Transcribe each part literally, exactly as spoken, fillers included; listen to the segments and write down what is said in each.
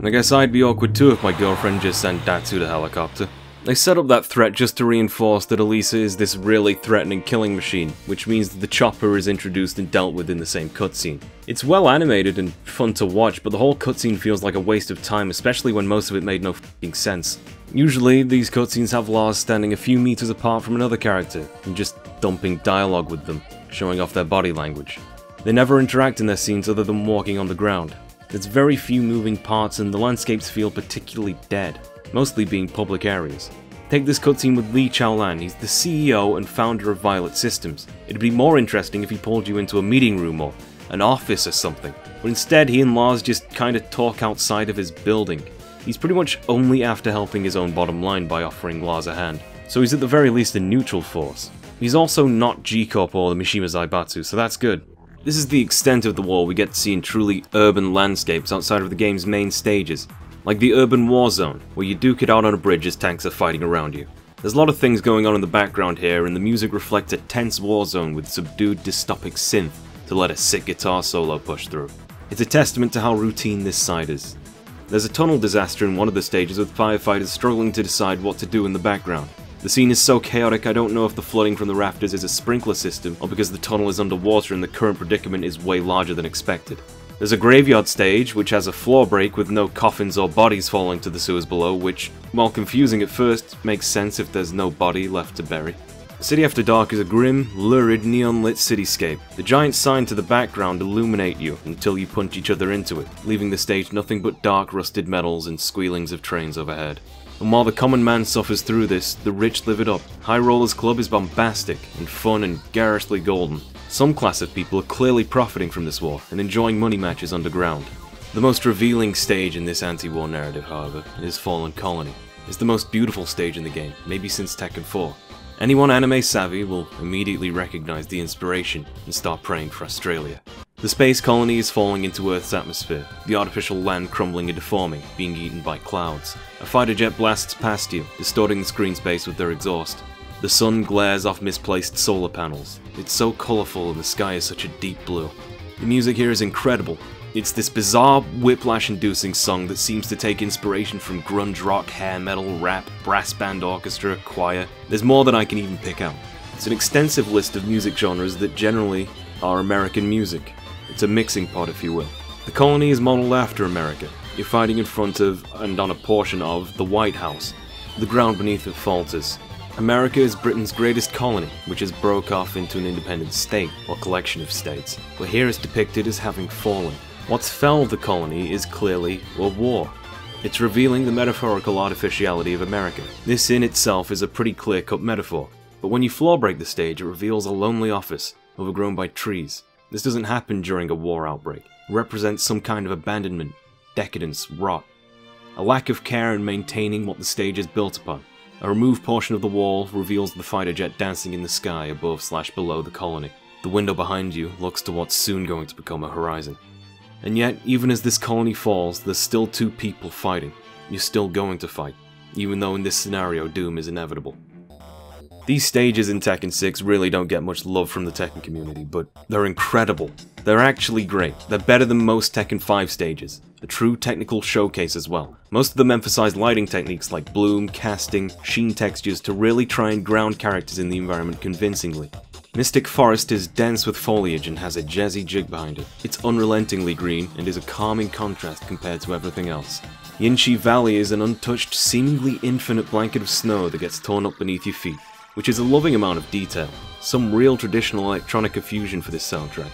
I guess I'd be awkward too if my girlfriend just sent Datsu the helicopter. They set up that threat just to reinforce that Elisa is this really threatening killing machine, which means that the chopper is introduced and dealt with in the same cutscene. It's well animated and fun to watch, but the whole cutscene feels like a waste of time, especially when most of it made no f***ing sense. Usually, these cutscenes have Lars standing a few meters apart from another character, and just dumping dialogue with them, showing off their body language. They never interact in their scenes other than walking on the ground. There's very few moving parts, and the landscapes feel particularly dead, mostly being public areas. Take this cutscene with Lee Chaolan. He's the C E O and founder of Violet Systems. It'd be more interesting if he pulled you into a meeting room or an office or something, but instead he and Lars just kinda talk outside of his building. He's pretty much only after helping his own bottom line by offering Lars a hand, so he's at the very least a neutral force. He's also not G-Corp or the Mishima Zaibatsu, so that's good. This is the extent of the war we get to see in truly urban landscapes outside of the game's main stages, like the urban war zone, where you duke it out on a bridge as tanks are fighting around you. There's a lot of things going on in the background here, and the music reflects a tense war zone with subdued dystopic synth to let a sick guitar solo push through. It's a testament to how routine this side is. There's a tunnel disaster in one of the stages with firefighters struggling to decide what to do in the background. The scene is so chaotic I don't know if the flooding from the rafters is a sprinkler system or because the tunnel is underwater and the current predicament is way larger than expected. There's a graveyard stage, which has a floor break with no coffins or bodies falling to the sewers below, which, while confusing at first, makes sense if there's no body left to bury. City After Dark is a grim, lurid, neon-lit cityscape. The giant signs to the background illuminate you until you punch each other into it, leaving the stage nothing but dark, rusted metals and squealings of trains overhead. And while the common man suffers through this, the rich live it up. High Roller's Club is bombastic and fun and garishly golden. Some class of people are clearly profiting from this war and enjoying money matches underground. The most revealing stage in this anti-war narrative, however, is Fallen Colony. It's the most beautiful stage in the game, maybe since Tekken four. Anyone anime savvy will immediately recognize the inspiration and start praying for Australia. The space colony is falling into Earth's atmosphere, the artificial land crumbling and deforming, being eaten by clouds. A fighter jet blasts past you, distorting the screen space with their exhaust. The sun glares off misplaced solar panels. It's so colourful and the sky is such a deep blue. The music here is incredible. It's this bizarre, whiplash-inducing song that seems to take inspiration from grunge rock, hair metal, rap, brass band orchestra, choir. There's more than I can even pick out. It's an extensive list of music genres that generally are American music. It's a mixing pot, if you will. The colony is modelled after America. You're fighting in front of, and on a portion of, the White House. The ground beneath it falters. America is Britain's greatest colony, which has broke off into an independent state, or collection of states, where here is depicted as having fallen. What's felled the colony is clearly a war. It's revealing the metaphorical artificiality of America. This in itself is a pretty clear-cut metaphor, but when you floor break the stage it reveals a lonely office, overgrown by trees. This doesn't happen during a war outbreak. It represents some kind of abandonment, decadence, rot. A lack of care in maintaining what the stage is built upon. A removed portion of the wall reveals the fighter jet dancing in the sky above slash below the colony. The window behind you looks to what's soon going to become a horizon. And yet, even as this colony falls, there's still two people fighting. You're still going to fight, even though in this scenario doom is inevitable. These stages in Tekken six really don't get much love from the Tekken community, but they're incredible. They're actually great. They're better than most Tekken five stages. A true technical showcase as well. Most of them emphasize lighting techniques like bloom, casting, sheen textures to really try and ground characters in the environment convincingly. Mystic Forest is dense with foliage and has a jazzy jig behind it. It's unrelentingly green and is a calming contrast compared to everything else. Yinshi Valley is an untouched, seemingly infinite blanket of snow that gets torn up beneath your feet, which is a loving amount of detail. Some real traditional electronica fusion for this soundtrack.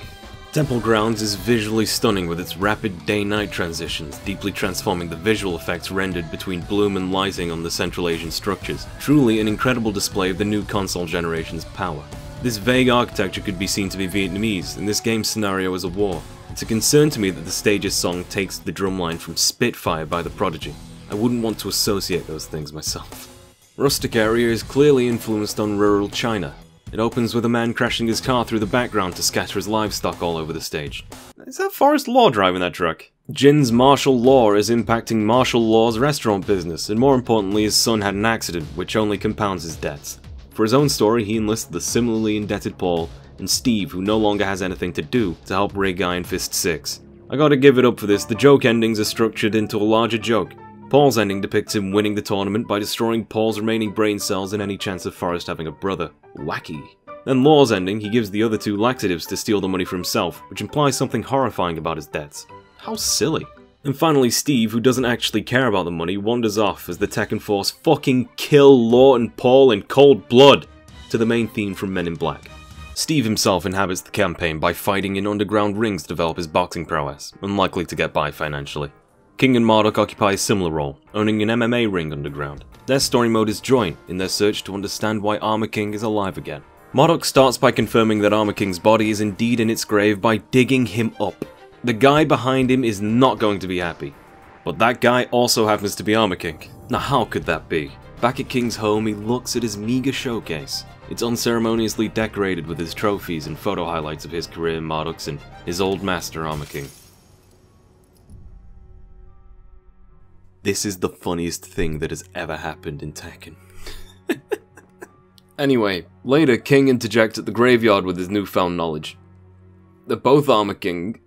Temple Grounds is visually stunning with its rapid day-night transitions, deeply transforming the visual effects rendered between bloom and lighting on the Central Asian structures. Truly an incredible display of the new console generation's power. This vague architecture could be seen to be Vietnamese, and this game's scenario is a war. It's a concern to me that the stage's song takes the drumline from Spitfire by The Prodigy. I wouldn't want to associate those things myself. Rustic area is clearly influenced on rural China. It opens with a man crashing his car through the background to scatter his livestock all over the stage. Is that Forest Law driving that truck? Jin's martial law is impacting Martial Law's restaurant business, and more importantly his son had an accident, which only compounds his debts. For his own story he enlists the similarly indebted Paul and Steve, who no longer has anything to do, to help rig Iron Fist six. I gotta give it up for this, the joke endings are structured into a larger joke. Paul's ending depicts him winning the tournament by destroying Paul's remaining brain cells and any chance of Forrest having a brother. Wacky. Then Law's ending, he gives the other two laxatives to steal the money for himself, which implies something horrifying about his debts. How silly. And finally Steve, who doesn't actually care about the money, wanders off as the Tekken Force fucking kill Law and Paul in cold blood, to the main theme from Men in Black. Steve himself inhabits the campaign by fighting in underground rings to develop his boxing prowess, unlikely to get by financially. King and Marduk occupy a similar role, owning an M M A ring underground. Their story mode is joint, in their search to understand why Armor King is alive again. Marduk starts by confirming that Armor King's body is indeed in its grave by digging him up. The guy behind him is not going to be happy. But that guy also happens to be Armor King. Now how could that be? Back at King's home, he looks at his meager showcase. It's unceremoniously decorated with his trophies and photo highlights of his career in Marduk's and his old master Armor King. This is the funniest thing that has ever happened in Tekken. Anyway, later King interjects at the graveyard with his newfound knowledge. They're both Armor King.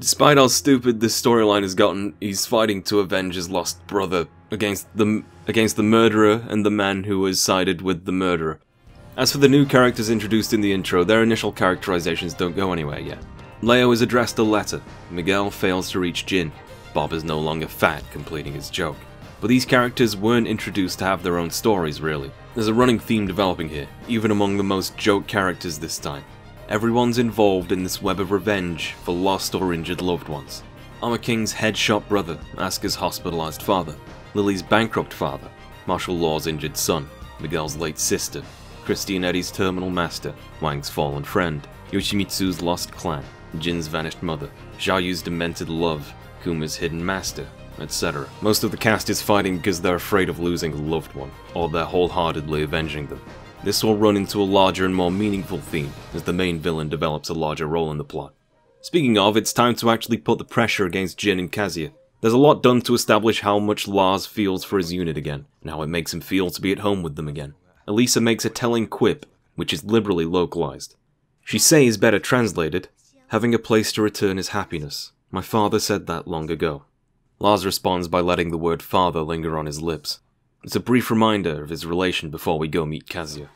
Despite how stupid this storyline has gotten, he's fighting to avenge his lost brother against the, against the murderer and the man who has sided with the murderer. As for the new characters introduced in the intro, their initial characterizations don't go anywhere yet. Leo is addressed a letter, Miguel fails to reach Jin, Bob is no longer fat, completing his joke. But these characters weren't introduced to have their own stories, really. There's a running theme developing here, even among the most joke characters this time. Everyone's involved in this web of revenge for lost or injured loved ones. Armor King's headshot brother, Asuka's hospitalized father, Lily's bankrupt father, Martial Law's injured son, Miguel's late sister, Christy and Eddie's terminal master, Wang's fallen friend, Yoshimitsu's lost clan, Jin's vanished mother, Xiaoyu's demented love, Kuma's hidden master, et cetera. Most of the cast is fighting because they're afraid of losing a loved one, or they're wholeheartedly avenging them. This will run into a larger and more meaningful theme, as the main villain develops a larger role in the plot. Speaking of, it's time to actually put the pressure against Jin and Kazuya. There's a lot done to establish how much Lars feels for his unit again, and how it makes him feel to be at home with them again. Elisa makes a telling quip, which is liberally localized. Shisei is better translated, having a place to return is happiness. My father said that long ago. Lars responds by letting the word father linger on his lips. It's a brief reminder of his relation before we go meet Kazuya.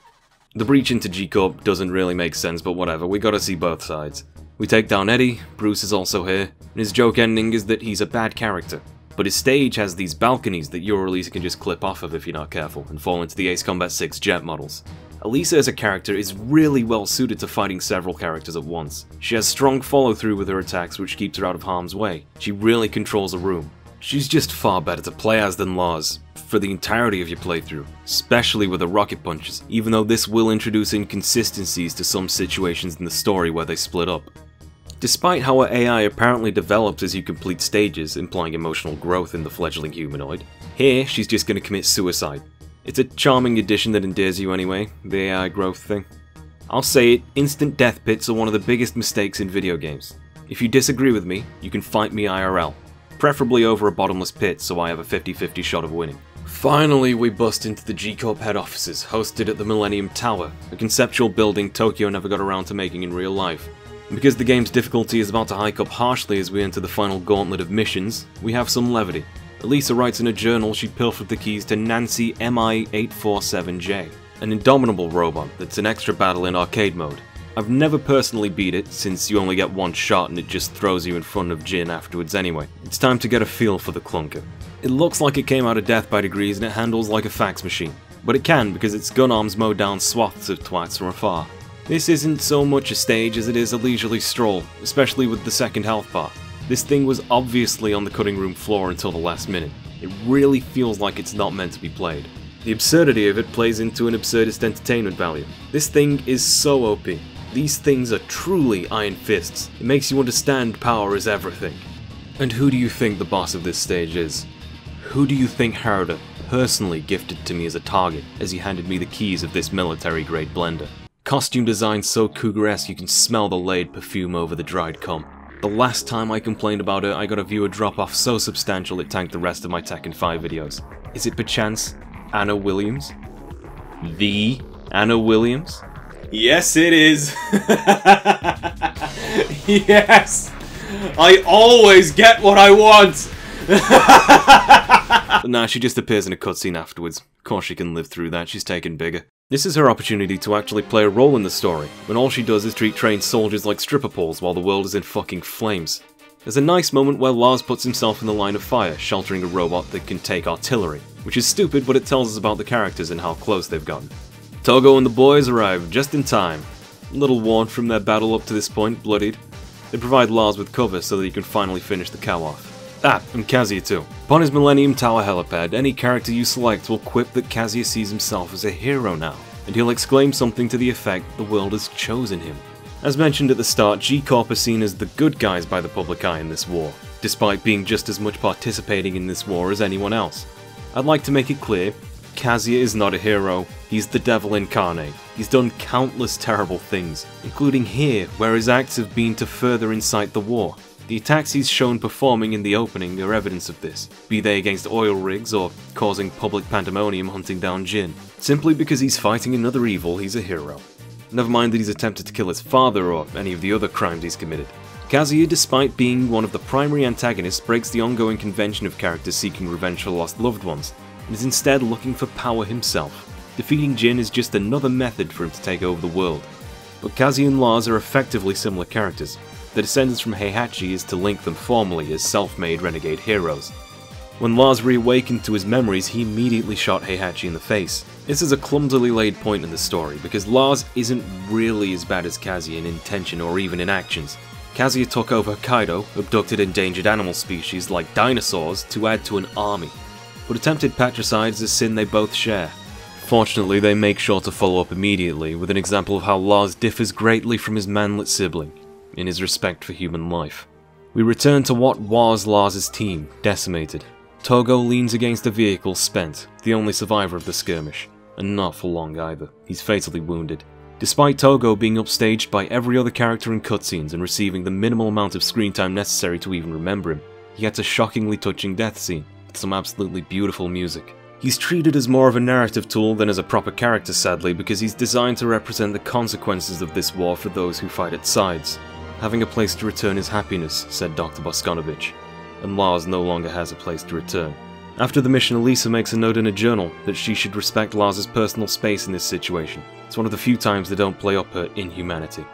The breach into G-Corp doesn't really make sense, but whatever, we gotta see both sides. We take down Eddie, Bruce is also here, and his joke ending is that he's a bad character. But his stage has these balconies that you or Elisa can just clip off of if you're not careful, and fall into the Ace Combat six jet models. Elisa as a character is really well suited to fighting several characters at once. She has strong follow-through with her attacks which keeps her out of harm's way. She really controls a room. She's just far better to play as than Lars, for the entirety of your playthrough, especially with the rocket punches, even though this will introduce inconsistencies to some situations in the story where they split up. Despite how her A I apparently develops as you complete stages, implying emotional growth in the fledgling humanoid, here she's just going to commit suicide. It's a charming addition that endears you anyway, the A I growth thing. I'll say it, instant death pits are one of the biggest mistakes in video games. If you disagree with me, you can fight me I R L. Preferably over a bottomless pit so I have a fifty fifty shot of winning. Finally we bust into the G-Corp head offices, hosted at the Millennium Tower, a conceptual building Tokyo never got around to making in real life. And because the game's difficulty is about to hike up harshly as we enter the final gauntlet of missions, we have some levity. Elisa writes in a journal she pilfered the keys to Nancy M I eight four seven J, an indomitable robot that's an extra battle in arcade mode. I've never personally beat it, since you only get one shot and it just throws you in front of Jin afterwards anyway. It's time to get a feel for the clunker. It looks like it came out of Death by Degrees and it handles like a fax machine, but it can because its gun arms mow down swaths of twats from afar. This isn't so much a stage as it is a leisurely stroll, especially with the second health bar. This thing was obviously on the cutting room floor until the last minute. It really feels like it's not meant to be played. The absurdity of it plays into an absurdist entertainment value. This thing is so O P. These things are truly iron fists. It makes you understand power is everything. And who do you think the boss of this stage is? Who do you think Harada personally gifted to me as a target as he handed me the keys of this military-grade blender? Costume design so cougar-esque you can smell the laid perfume over the dried cum. The last time I complained about it, I got a viewer drop-off so substantial it tanked the rest of my Tekken five videos. Is it perchance Anna Williams? The Anna Williams? Yes, it is! Yes! I always get what I want! But nah, she just appears in a cutscene afterwards. Of course she can live through that, she's taken bigger. This is her opportunity to actually play a role in the story, when all she does is treat trained soldiers like stripper poles while the world is in fucking flames. There's a nice moment where Lars puts himself in the line of fire, sheltering a robot that can take artillery, which is stupid, but it tells us about the characters and how close they've gotten. Togo and the boys arrive just in time. A little worn from their battle up to this point, bloodied. They provide Lars with cover so that he can finally finish the cow off. Ah, and Kazuya too. Upon his Millennium Tower helipad, any character you select will quip that Kazuya sees himself as a hero now, and he'll exclaim something to the effect that the world has chosen him. As mentioned at the start, G Corp are seen as the good guys by the public eye in this war, despite being just as much participating in this war as anyone else. I'd like to make it clear, Kazuya is not a hero, he's the devil incarnate. He's done countless terrible things, including here, where his acts have been to further incite the war. The attacks he's shown performing in the opening are evidence of this, be they against oil rigs or causing public pandemonium hunting down Jin. Simply because he's fighting another evil, he's a hero. Never mind that he's attempted to kill his father or any of the other crimes he's committed. Kazuya, despite being one of the primary antagonists, breaks the ongoing convention of characters seeking revenge for lost loved ones, and is instead looking for power himself. Defeating Jin is just another method for him to take over the world. But Kazuya and Lars are effectively similar characters. The descendants from Heihachi is to link them formally as self-made renegade heroes. When Lars reawakened to his memories, he immediately shot Heihachi in the face. This is a clumsily laid point in the story, because Lars isn't really as bad as Kazuya in intention or even in actions. Kazuya took over Hokkaido, abducted endangered animal species like dinosaurs to add to an army. But attempted patricide is a sin they both share. Fortunately, they make sure to follow up immediately with an example of how Lars differs greatly from his manlet sibling in his respect for human life. We return to what was Lars' team, decimated. Togo leans against a vehicle, spent, the only survivor of the skirmish. And not for long either, he's fatally wounded. Despite Togo being upstaged by every other character in cutscenes and receiving the minimal amount of screen time necessary to even remember him, he gets a shockingly touching death scene, with some absolutely beautiful music. He's treated as more of a narrative tool than as a proper character, sadly, because he's designed to represent the consequences of this war for those who fight its sides. Having a place to return is happiness, said Doctor Boskonovich, and Lars no longer has a place to return. After the mission, Elisa makes a note in a journal that she should respect Lars' personal space in this situation. It's one of the few times they don't play up her inhumanity.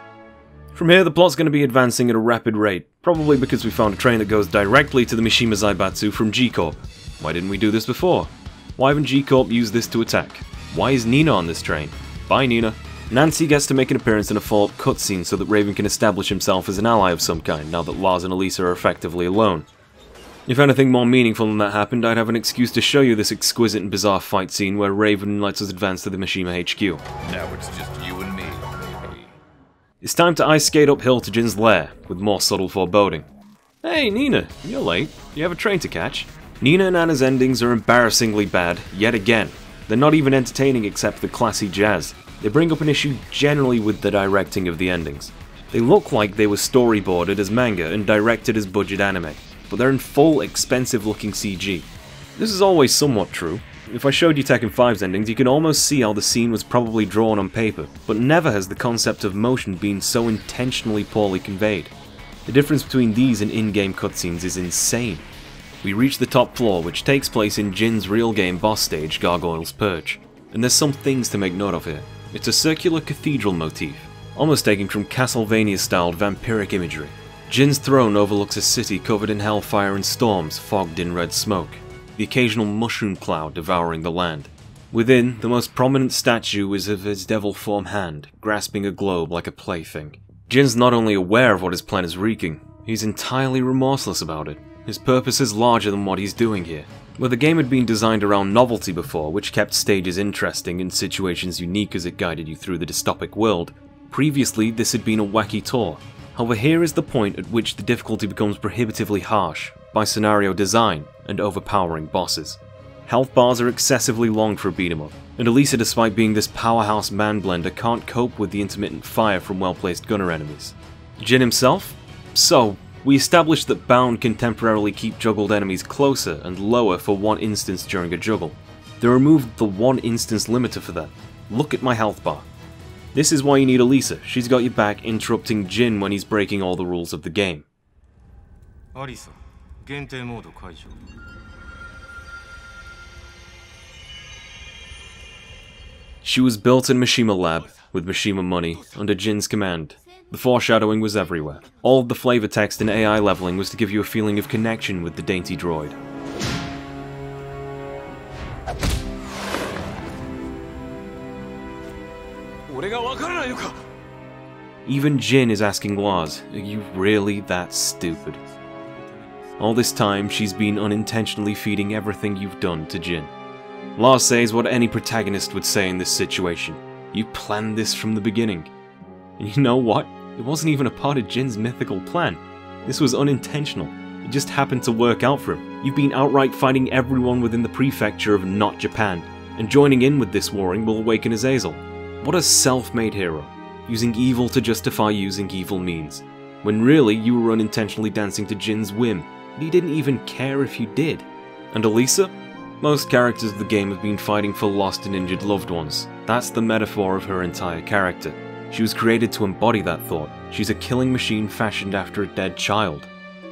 From here, the plot's going to be advancing at a rapid rate, probably because we found a train that goes directly to the Mishima Zaibatsu from G Corp. Why didn't we do this before? Why haven't G Corp used this to attack? Why is Nina on this train? Bye, Nina. Nancy gets to make an appearance in a follow-up cutscene so that Raven can establish himself as an ally of some kind, now that Lars and Elisa are effectively alone. If anything more meaningful than that happened, I'd have an excuse to show you this exquisite and bizarre fight scene where Raven lets us advance to the Mishima H Q. Now it's just you and me. It's time to ice skate uphill to Jin's lair, with more subtle foreboding. Hey Nina, you're late. You have a train to catch? Nina and Anna's endings are embarrassingly bad, yet again. They're not even entertaining except for the classy jazz. They bring up an issue generally with the directing of the endings. They look like they were storyboarded as manga and directed as budget anime, but they're in full, expensive-looking C G. This is always somewhat true. If I showed you Tekken five's endings, you can almost see how the scene was probably drawn on paper, but never has the concept of motion been so intentionally poorly conveyed. The difference between these and in-game cutscenes is insane. We reach the top floor, which takes place in Jin's real-game boss stage, Gargoyle's Perch. And there's some things to make note of here. It's a circular cathedral motif, almost taken from Castlevania-styled vampiric imagery. Jin's throne overlooks a city covered in hellfire and storms, fogged in red smoke, the occasional mushroom cloud devouring the land. Within, the most prominent statue is of his devil-form hand, grasping a globe like a plaything. Jin's not only aware of what his plan is wreaking, he's entirely remorseless about it. His purpose is larger than what he's doing here. Well, the game had been designed around novelty before, which kept stages interesting and situations unique as it guided you through the dystopic world. Previously, this had been a wacky tour. However, here is the point at which the difficulty becomes prohibitively harsh, by scenario design and overpowering bosses. Health bars are excessively long for a beat-em-up, and Elisa, despite being this powerhouse man-blender, can't cope with the intermittent fire from well-placed gunner enemies. Jin himself? So, we established that Bound can temporarily keep juggled enemies closer and lower for one instance during a juggle. They removed the one instance limiter for that. Look at my health bar. This is why you need Elisa, she's got your back, interrupting Jin when he's breaking all the rules of the game. Alisa,限定モード解除。She was built in Mishima Lab, with Mishima money, under Jin's command. The foreshadowing was everywhere. All of the flavor text and A I leveling was to give you a feeling of connection with the dainty droid. Even Jin is asking Lars, are you really that stupid? All this time, she's been unintentionally feeding everything you've done to Jin. Lars says what any protagonist would say in this situation. You planned this from the beginning. And you know what? It wasn't even a part of Jin's mythical plan. This was unintentional. It just happened to work out for him. You've been outright fighting everyone within the prefecture of Not Japan, and joining in with this warring will awaken Azazel. What a self-made hero, using evil to justify using evil means, when really you were unintentionally dancing to Jin's whim, and he didn't even care if you did. And Elisa? Most characters of the game have been fighting for lost and injured loved ones. That's the metaphor of her entire character. She was created to embody that thought. She's a killing machine fashioned after a dead child.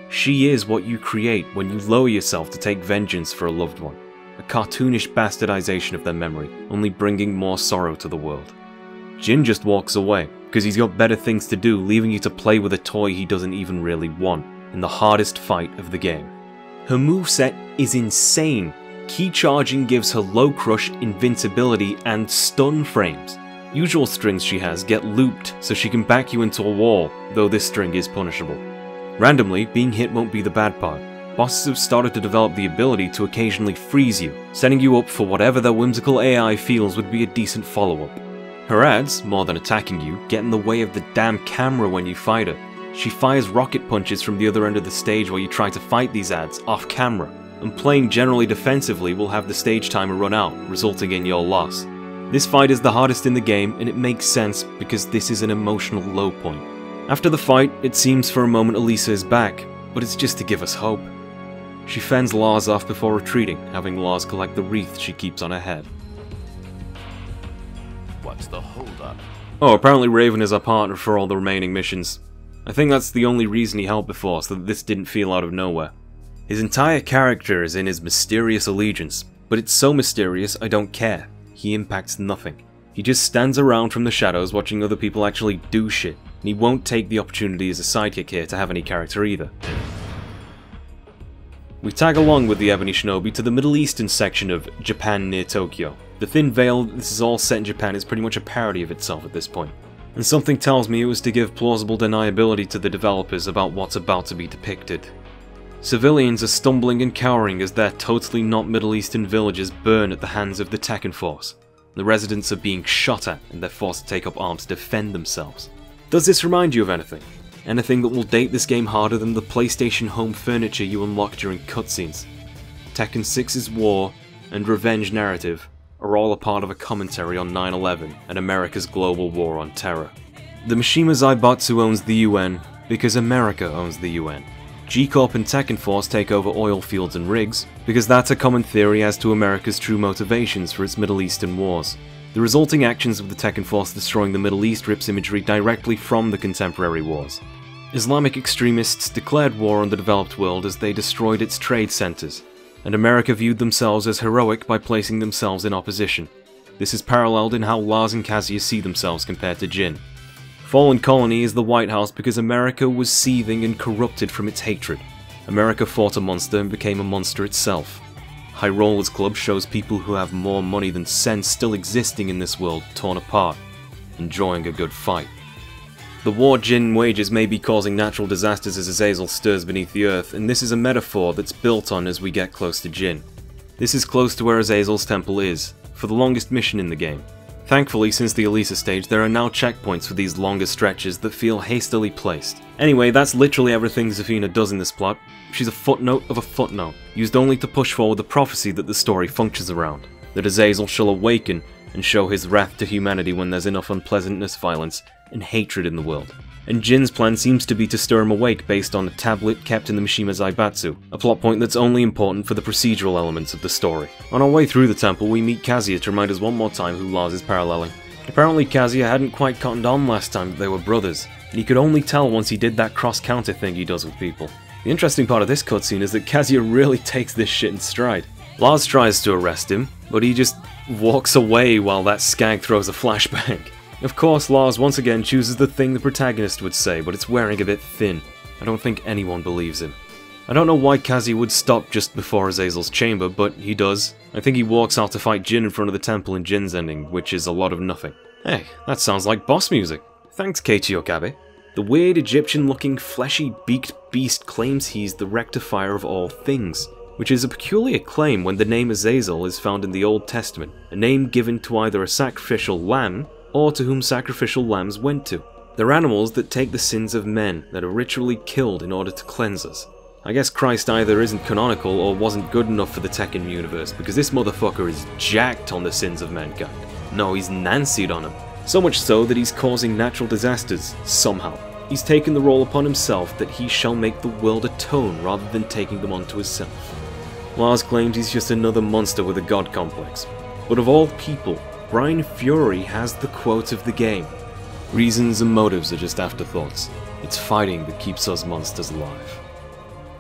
She is what you create when you lower yourself to take vengeance for a loved one. A cartoonish bastardization of their memory, only bringing more sorrow to the world. Jin just walks away, because he's got better things to do, leaving you to play with a toy he doesn't even really want, in the hardest fight of the game. Her moveset is insane. Key charging gives her low crush, invincibility, and stun frames. Usual strings she has get looped so she can back you into a wall, though this string is punishable. Randomly, being hit won't be the bad part. Bosses have started to develop the ability to occasionally freeze you, setting you up for whatever their whimsical A I feels would be a decent follow-up. Her ads, more than attacking you, get in the way of the damn camera when you fight her. She fires rocket punches from the other end of the stage while you try to fight these ads off-camera, and playing generally defensively will have the stage timer run out, resulting in your loss. This fight is the hardest in the game, and it makes sense because this is an emotional low point. After the fight, it seems for a moment Elisa is back, but it's just to give us hope. She fends Lars off before retreating, having Lars collect the wreath she keeps on her head. What's the holdup? Oh, apparently Raven is our partner for all the remaining missions. I think that's the only reason he helped before, so that this didn't feel out of nowhere. His entire character is in his mysterious allegiance, but it's so mysterious I don't care. He impacts nothing. He just stands around from the shadows watching other people actually do shit, and he won't take the opportunity as a sidekick here to have any character either. We tag along with the Ebony Shinobi to the Middle Eastern section of Japan near Tokyo. The thin veil that this is all set in Japan is pretty much a parody of itself at this point, and something tells me it was to give plausible deniability to the developers about what's about to be depicted. Civilians are stumbling and cowering as their totally not Middle Eastern villages burn at the hands of the Tekken force. The residents are being shot at and they're forced to take up arms to defend themselves. Does this remind you of anything? Anything that will date this game harder than the PlayStation home furniture you unlock during cutscenes. Tekken six's war and revenge narrative are all a part of a commentary on nine eleven and America's global war on terror. The Mishima Zaibatsu owns the U N because America owns the U N. G-Corp and Tekken Force take over oil fields and rigs, because that's a common theory as to America's true motivations for its Middle Eastern wars. The resulting actions of the Tekken Force destroying the Middle East rips imagery directly from the contemporary wars. Islamic extremists declared war on the developed world as they destroyed its trade centers, and America viewed themselves as heroic by placing themselves in opposition. This is paralleled in how Lars and Kazuya see themselves compared to Jin. Fallen Colony is the White House because America was seething and corrupted from its hatred. America fought a monster and became a monster itself. High Roller's Club shows people who have more money than sense still existing in this world torn apart, enjoying a good fight. The war Jin wages may be causing natural disasters as Azazel stirs beneath the earth, and this is a metaphor that's built on as we get close to Jin. This is close to where Azazel's temple is, for the longest mission in the game. Thankfully, since the Elisa stage, there are now checkpoints for these longer stretches that feel hastily placed. Anyway, that's literally everything Xaphina does in this plot. She's a footnote of a footnote, used only to push forward the prophecy that the story functions around, that Azazel shall awaken and show his wrath to humanity when there's enough unpleasantness, violence, and hatred in the world. And Jin's plan seems to be to stir him awake based on a tablet kept in the Mishima Zaibatsu, a plot point that's only important for the procedural elements of the story. On our way through the temple, we meet Kazuya to remind us one more time who Lars is paralleling. Apparently Kazuya hadn't quite cottoned on last time that they were brothers, and he could only tell once he did that cross-counter thing he does with people. The interesting part of this cutscene is that Kazuya really takes this shit in stride. Lars tries to arrest him, but he just walks away while that skag throws a flashbang. Of course, Lars once again chooses the thing the protagonist would say, but it's wearing a bit thin. I don't think anyone believes him. I don't know why Kazuya would stop just before Azazel's chamber, but he does. I think he walks out to fight Jin in front of the temple in Jin's ending, which is a lot of nothing. Hey, that sounds like boss music. Thanks, Keiichi Okabe. The weird Egyptian-looking, fleshy, beaked beast claims he's the rectifier of all things, which is a peculiar claim when the name Azazel is found in the Old Testament, a name given to either a sacrificial lamb, or to whom sacrificial lambs went to. They're animals that take the sins of men, that are ritually killed in order to cleanse us. I guess Christ either isn't canonical or wasn't good enough for the Tekken universe, because this motherfucker is jacked on the sins of mankind. No, he's Nancied on them. So much so that he's causing natural disasters, somehow. He's taken the role upon himself that he shall make the world atone rather than taking them onto himself. Lars claims he's just another monster with a god complex. But of all people, Bryan Fury has the quote of the game. Reasons and motives are just afterthoughts. It's fighting that keeps us monsters alive.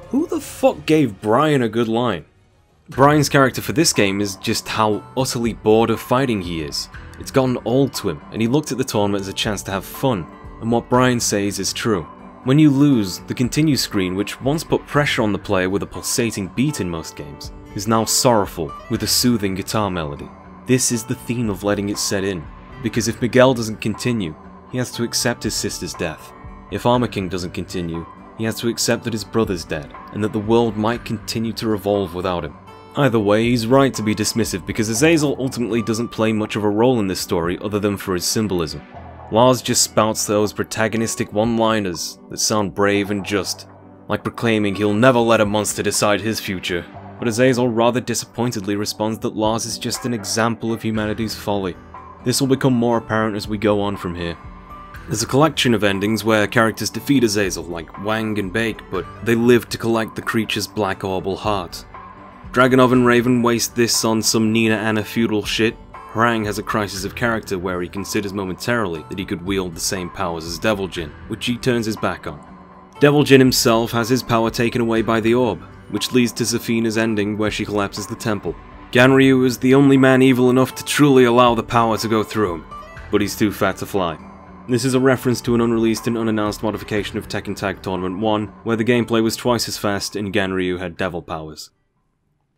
Who the fuck gave Bryan a good line? Bryan's character for this game is just how utterly bored of fighting he is. It's gotten old to him, and he looked at the tournament as a chance to have fun, and what Bryan says is true. When you lose, the continue screen, which once put pressure on the player with a pulsating beat in most games, is now sorrowful, with a soothing guitar melody. This is the theme of letting it set in, because if Miguel doesn't continue, he has to accept his sister's death. If Armor King doesn't continue, he has to accept that his brother's dead, and that the world might continue to revolve without him. Either way, he's right to be dismissive because Azazel ultimately doesn't play much of a role in this story other than for his symbolism. Lars just spouts those protagonistic one-liners that sound brave and just, like proclaiming he'll never let a monster decide his future, but Azazel rather disappointedly responds that Lars is just an example of humanity's folly. This will become more apparent as we go on from here. There's a collection of endings where characters defeat Azazel, like Wang and Bake, but they live to collect the creature's black orbital heart. Dragunov and Raven waste this on some Nina Anna feudal shit. Harang has a crisis of character where he considers momentarily that he could wield the same powers as Devil Jin, which he turns his back on. Devil Jin himself has his power taken away by the orb, which leads to Safina's ending where she collapses the temple. Ganryu is the only man evil enough to truly allow the power to go through him, but he's too fat to fly. This is a reference to an unreleased and unannounced modification of Tekken Tag Tournament one, where the gameplay was twice as fast and Ganryu had devil powers.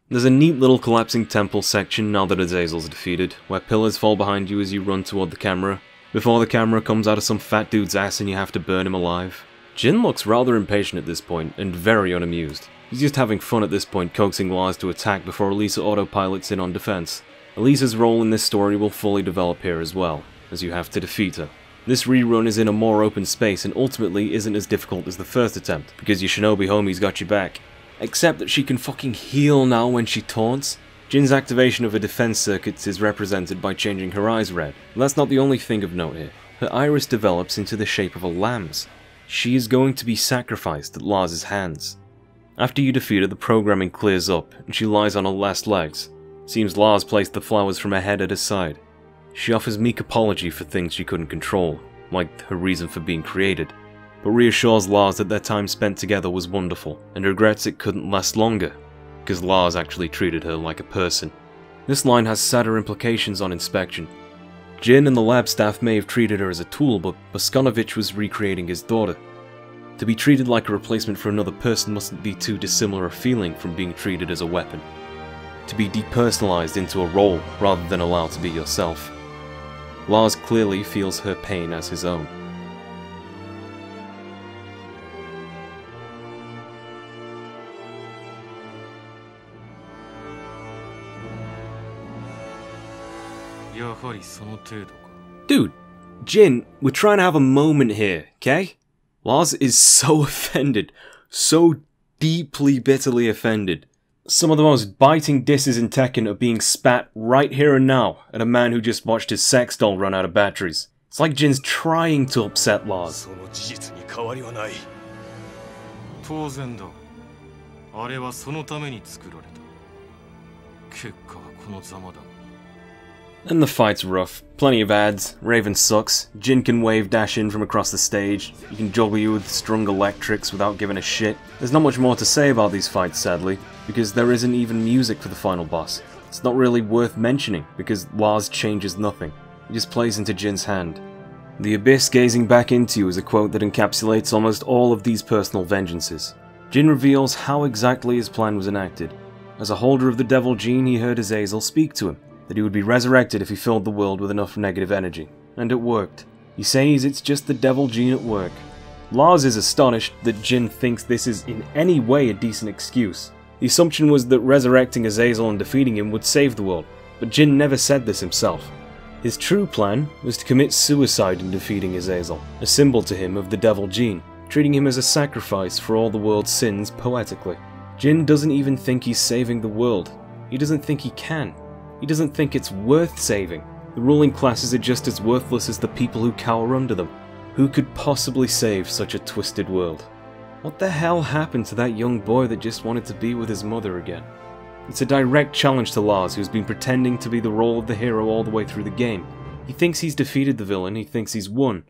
There's a neat little collapsing temple section now that Azazel's defeated, where pillars fall behind you as you run toward the camera, before the camera comes out of some fat dude's ass and you have to burn him alive. Jin looks rather impatient at this point, and very unamused. He's just having fun at this point, coaxing Lars to attack before Elisa autopilots in on defense. Elisa's role in this story will fully develop here as well, as you have to defeat her. This rerun is in a more open space and ultimately isn't as difficult as the first attempt, because your shinobi homie's got your back. Except that she can fucking heal now when she taunts. Jin's activation of her defense circuits is represented by changing her eyes red, and that's not the only thing of note here. Her iris develops into the shape of a lamb's. She is going to be sacrificed at Lars' hands. After you defeat her, the programming clears up, and she lies on her last legs. Seems Lars placed the flowers from her head at her side. She offers meek apology for things she couldn't control, like her reason for being created, but reassures Lars that their time spent together was wonderful, and regrets it couldn't last longer, because Lars actually treated her like a person. This line has sadder implications on inspection. Jin and the lab staff may have treated her as a tool, but Boskanovich was recreating his daughter. To be treated like a replacement for another person mustn't be too dissimilar a feeling from being treated as a weapon. To be depersonalized into a role, rather than allowed to be yourself. Lars clearly feels her pain as his own. Dude, Jin, we're trying to have a moment here, okay? Lars is so offended, so deeply, bitterly offended. Some of the most biting disses in Tekken are being spat right here and now at a man who just watched his sex doll run out of batteries. It's like Jin's trying to upset Lars. And the fight's rough. Plenty of ads, Raven sucks, Jin can wave dash in from across the stage, you can joggle you with strung electrics without giving a shit. There's not much more to say about these fights, sadly, because there isn't even music for the final boss. It's not really worth mentioning, because Lars changes nothing. He just plays into Jin's hand. The abyss gazing back into you is a quote that encapsulates almost all of these personal vengeances. Jin reveals how exactly his plan was enacted. As a holder of the devil gene, he heard Azazel speak to him, that he would be resurrected if he filled the world with enough negative energy. And it worked. He says it's just the devil gene at work. Lars is astonished that Jin thinks this is in any way a decent excuse. The assumption was that resurrecting Azazel and defeating him would save the world, but Jin never said this himself. His true plan was to commit suicide in defeating Azazel, a symbol to him of the devil gene, treating him as a sacrifice for all the world's sins poetically. Jin doesn't even think he's saving the world. He doesn't think he can. He doesn't think it's worth saving. The ruling classes are just as worthless as the people who cower under them. Who could possibly save such a twisted world? What the hell happened to that young boy that just wanted to be with his mother again? It's a direct challenge to Lars, who's been pretending to be the role of the hero all the way through the game. He thinks he's defeated the villain, he thinks he's won.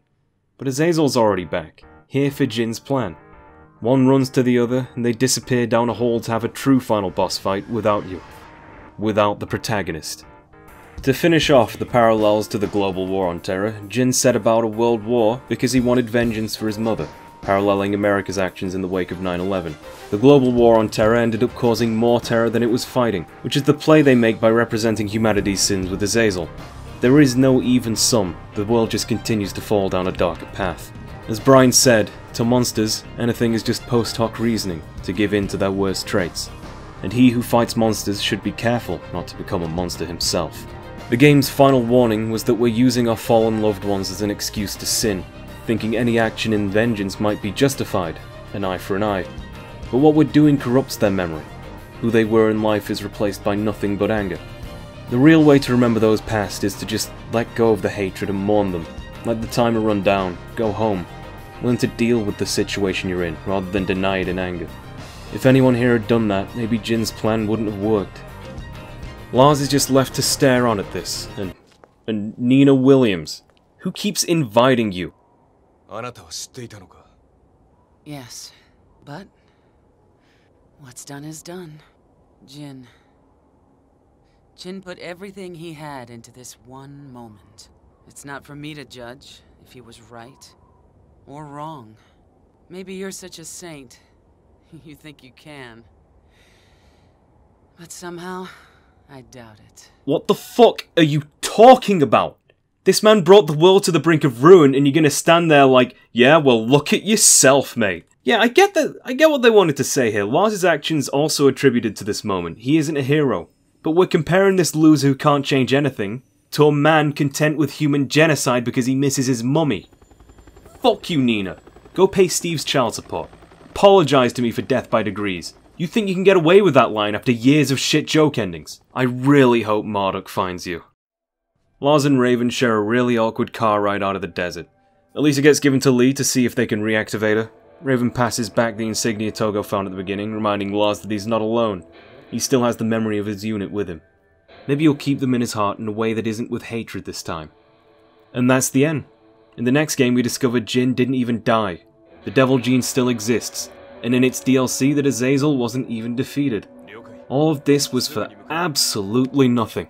But Azazel's already back, here for Jin's plan. One runs to the other, and they disappear down a hole to have a true final boss fight without you. Without the protagonist. To finish off the parallels to the global war on terror, Jin set about a world war because he wanted vengeance for his mother, paralleling America's actions in the wake of nine eleven. The global war on terror ended up causing more terror than it was fighting, which is the play they make by representing humanity's sins with Azazel. There is no even sum, the world just continues to fall down a darker path. As Bryan said, to monsters, anything is just post hoc reasoning to give in to their worst traits. And he who fights monsters should be careful not to become a monster himself. The game's final warning was that we're using our fallen loved ones as an excuse to sin, thinking any action in vengeance might be justified, an eye for an eye. But what we're doing corrupts their memory. Who they were in life is replaced by nothing but anger. The real way to remember those past is to just let go of the hatred and mourn them. Let the timer run down, go home. Learn to deal with the situation you're in, rather than deny it in anger. If anyone here had done that, maybe Jin's plan wouldn't have worked. Lars is just left to stare on at this, and... and Nina Williams, who keeps inviting you. Yes, but... what's done is done. Jin... Jin put everything he had into this one moment. It's not for me to judge if he was right or wrong. Maybe you're such a saint. You think you can. But somehow, I doubt it. What the fuck are you talking about? This man brought the world to the brink of ruin and you're gonna stand there like, yeah, well look at yourself, mate. Yeah, I get that. I get what they wanted to say here. Lars' actions also attributed to this moment. He isn't a hero. But we're comparing this loser who can't change anything to a man content with human genocide because he misses his mummy. Fuck you, Nina. Go pay Steve's child support. Apologize to me for death by degrees. You think you can get away with that line after years of shit joke endings? I really hope Marduk finds you. Lars and Raven share a really awkward car ride out of the desert. Elisa gets given to Lee to see if they can reactivate her. Raven passes back the insignia Togo found at the beginning, reminding Lars that he's not alone. He still has the memory of his unit with him. Maybe he'll keep them in his heart in a way that isn't with hatred this time. And that's the end. In the next game we discover Jin didn't even die. The devil gene still exists, and in its D L C that Azazel wasn't even defeated. All of this was for absolutely nothing.